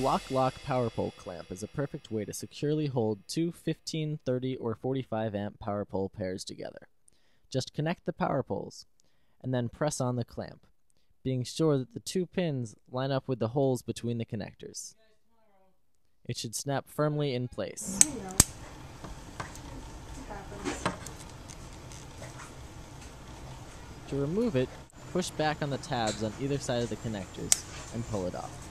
Blok-Lok PowerPole clamp is a perfect way to securely hold two 15, 30, or 45 amp PowerPole pairs together. Just connect the PowerPoles, and then press on the clamp, being sure that the two pins line up with the holes between the connectors. It should snap firmly in place. To remove it, push back on the tabs on either side of the connectors and pull it off.